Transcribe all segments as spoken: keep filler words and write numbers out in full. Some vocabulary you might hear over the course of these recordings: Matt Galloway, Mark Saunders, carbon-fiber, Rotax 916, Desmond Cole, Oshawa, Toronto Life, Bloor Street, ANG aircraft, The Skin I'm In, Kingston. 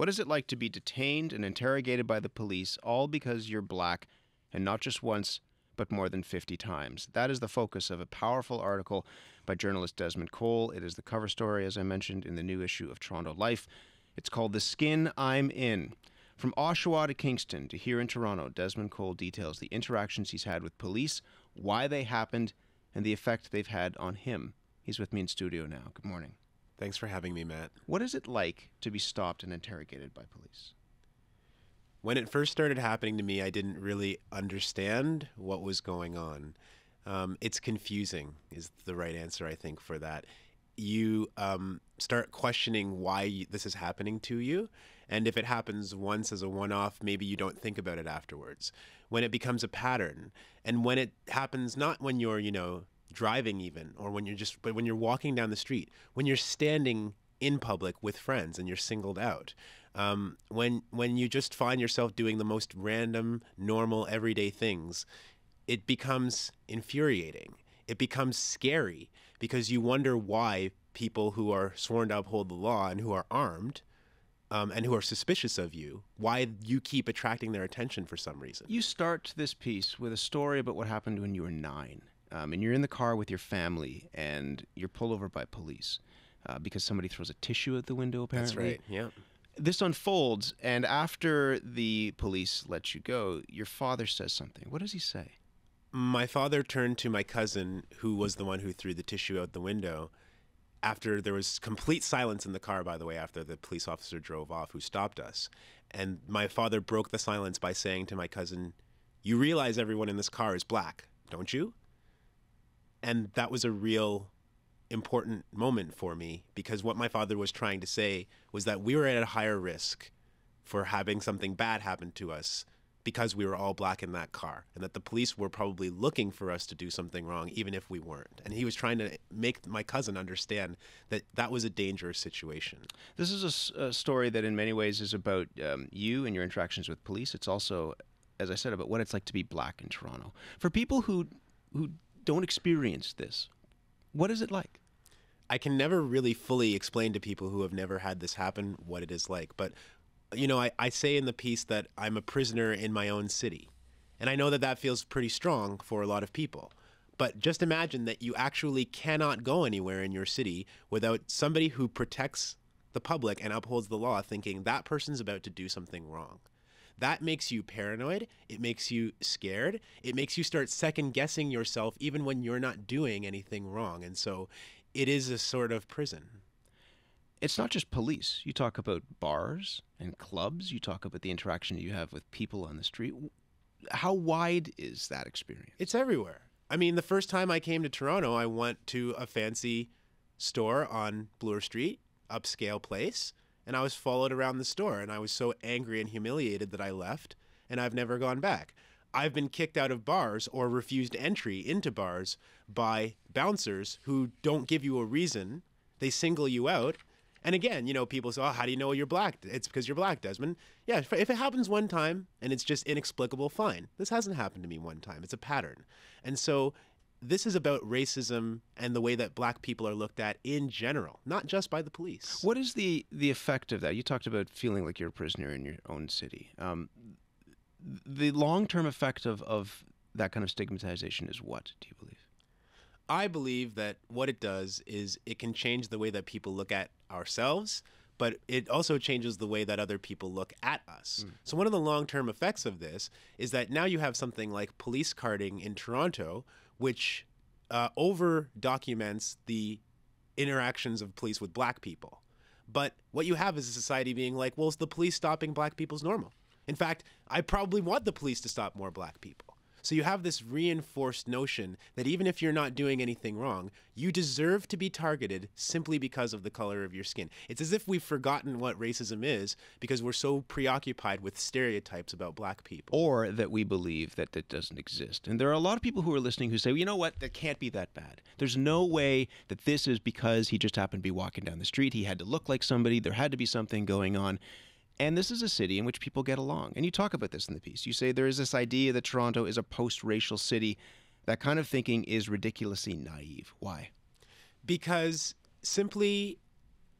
What is it like to be detained and interrogated by the police, all because you're black, and not just once, but more than fifty times? That is the focus of a powerful article by journalist Desmond Cole. It is the cover story, as I mentioned, in the new issue of Toronto Life. It's called The Skin I'm In. From Oshawa to Kingston to here in Toronto, Desmond Cole details the interactions he's had with police, why they happened, and the effect they've had on him. He's with me in studio now. Good morning. Thanks for having me, Matt. What is it like to be stopped and interrogated by police? When it first started happening to me, I didn't really understand what was going on. Um, it's confusing is the right answer, I think, for that. You um, start questioning why this is happening to you. And if it happens once as a one-off, maybe you don't think about it afterwards. When it becomes a pattern, and when it happens not when you're, you know, driving even, or when you're just, but when you're walking down the street, when you're standing in public with friends and you're singled out, um, when when you just find yourself doing the most random, normal, everyday things, it becomes infuriating. It becomes scary because you wonder why people who are sworn to uphold the law and who are armed um, and who are suspicious of you, why you keep attracting their attention for some reason. You start this piece with a story about what happened when you were nine. Um, and you're in the car with your family, and you're pulled over by police uh, because somebody throws a tissue at the window, apparently. That's right, yeah. This unfolds, and after the police let you go, your father says something. What does he say? My father turned to my cousin, who was the one who threw the tissue out the window. After there was complete silence in the car, by the way, after the police officer drove off, who stopped us. And my father broke the silence by saying to my cousin, "You realize everyone in this car is black, don't you?" And that was a real important moment for me, because what my father was trying to say was that we were at a higher risk for having something bad happen to us because we were all black in that car, and that the police were probably looking for us to do something wrong even if we weren't. And he was trying to make my cousin understand that that was a dangerous situation. This is a, a story that in many ways is about um, you and your interactions with police. It's also, as I said, about what it's like to be black in Toronto. For people who who don't experience this, what is it like? I can never really fully explain to people who have never had this happen what it is like. But, you know, I, I say in the piece that I'm a prisoner in my own city. And I know that that feels pretty strong for a lot of people. But just imagine that you actually cannot go anywhere in your city without somebody who protects the public and upholds the law thinking that person's about to do something wrong. That makes you paranoid, it makes you scared, it makes you start second-guessing yourself even when you're not doing anything wrong, and so it is a sort of prison. It's not just police. You talk about bars and clubs, you talk about the interaction you have with people on the street. How wide is that experience? It's everywhere. I mean, the first time I came to Toronto, I went to a fancy store on Bloor Street, upscale place, and I was followed around the store, and I was so angry and humiliated that I left, and I've never gone back. I've been kicked out of bars or refused entry into bars by bouncers who don't give you a reason. They single you out. And again, you know, people say, "Oh, how do you know you're black? It's because you're black, Desmond." Yeah, if it happens one time and it's just inexplicable, fine. This hasn't happened to me one time. It's a pattern. And so this is about racism and the way that black people are looked at in general, not just by the police. What is the, the effect of that? You talked about feeling like you're a prisoner in your own city. Um, the long-term effect of, of that kind of stigmatization is what, do you believe? I believe that what it does is it can change the way that people look at ourselves, but it also changes the way that other people look at us. Mm. So one of the long-term effects of this is that now you have something like police carding in Toronto, which uh, over-documents the interactions of police with black people. But what you have is a society being like, well, is the police stopping black people's normal? In fact, I probably want the police to stop more black people. So you have this reinforced notion that even if you're not doing anything wrong, you deserve to be targeted simply because of the color of your skin. It's as if we've forgotten what racism is because we're so preoccupied with stereotypes about black people. Or that we believe that that doesn't exist. And there are a lot of people who are listening who say, well, you know what, that can't be that bad. There's no way that this is because he just happened to be walking down the street. He had to look like somebody. There had to be something going on. And this is a city in which people get along. And you talk about this in the piece. You say there is this idea that Toronto is a post-racial city. That kind of thinking is ridiculously naive. Why? Because simply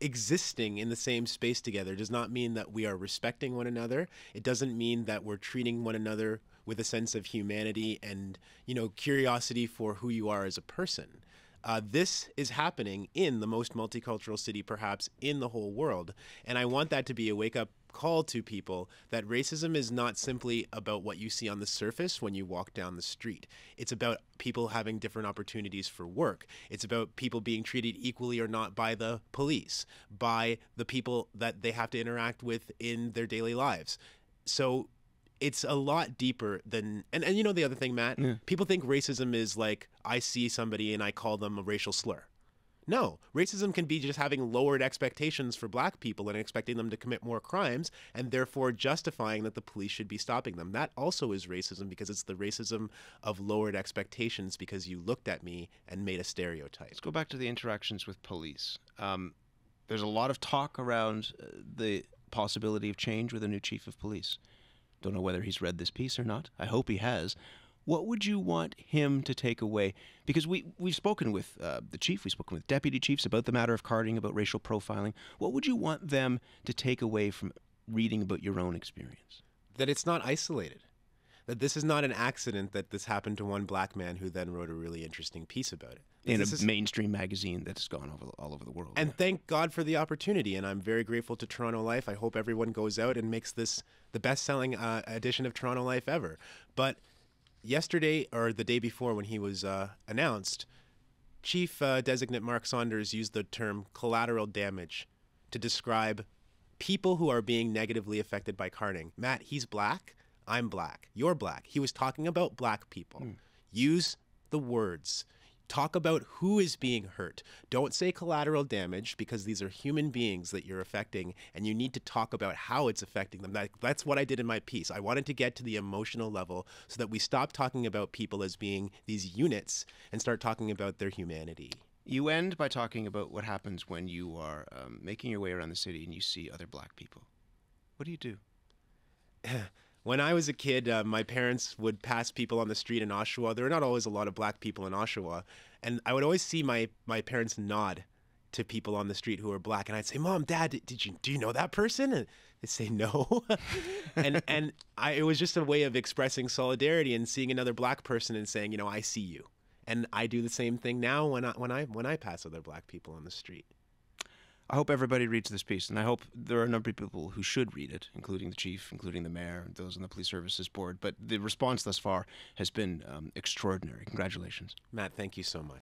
existing in the same space together does not mean that we are respecting one another. It doesn't mean that we're treating one another with a sense of humanity and, you know, curiosity for who you are as a person. Uh, this is happening in the most multicultural city, perhaps, in the whole world. And I want that to be a wake-up call to people that racism is not simply about what you see on the surface when you walk down the street. It's about people having different opportunities for work. It's about people being treated equally or not by the police, by the people that they have to interact with in their daily lives. So it's a lot deeper than, and, and you know the other thing, Matt, yeah. People think racism is like, I see somebody and I call them a racial slur. No, racism can be just having lowered expectations for black people and expecting them to commit more crimes and therefore justifying that the police should be stopping them. That also is racism because it's the racism of lowered expectations because you looked at me and made a stereotype. Let's go back to the interactions with police. Um, there's a lot of talk around the possibility of change with a new chief of police. Don't know whether he's read this piece or not. I hope he has. What would you want him to take away? Because we, we've spoken with uh, the chief, we've spoken with deputy chiefs about the matter of carding, about racial profiling. What would you want them to take away from reading about your own experience? That it's not isolated. That this is not an accident that this happened to one black man who then wrote a really interesting piece about it. That in a is... mainstream magazine that's gone over, all over the world. And yeah. Thank God for the opportunity, and I'm very grateful to Toronto Life. I hope everyone goes out and makes this the best-selling uh, edition of Toronto Life ever. But yesterday, or the day before when he was uh, announced, Chief uh, Designate Mark Saunders used the term collateral damage to describe people who are being negatively affected by carding. Matt, he's black. I'm black. You're black. He was talking about black people. Mm. Use the words. Talk about who is being hurt. Don't say collateral damage because these are human beings that you're affecting and you need to talk about how it's affecting them. That, that's what I did in my piece. I wanted to get to the emotional level so that we stop talking about people as being these units and start talking about their humanity. You end by talking about what happens when you are um, making your way around the city and you see other black people. What do you do? When I was a kid, uh, my parents would pass people on the street in Oshawa. There were not always a lot of black people in Oshawa. And I would always see my, my parents nod to people on the street who were black. And I'd say, Mom, Dad, did, did you, do you know that person? And they'd say, no. and and I, it was just a way of expressing solidarity and seeing another black person and saying, you know, I see you. And I do the same thing now when I, when I, when I pass other black people on the street. I hope everybody reads this piece, and I hope there are a number of people who should read it, including the chief, including the mayor, and those on the police services board. But the response thus far has been um, extraordinary. Congratulations. Matt, thank you so much.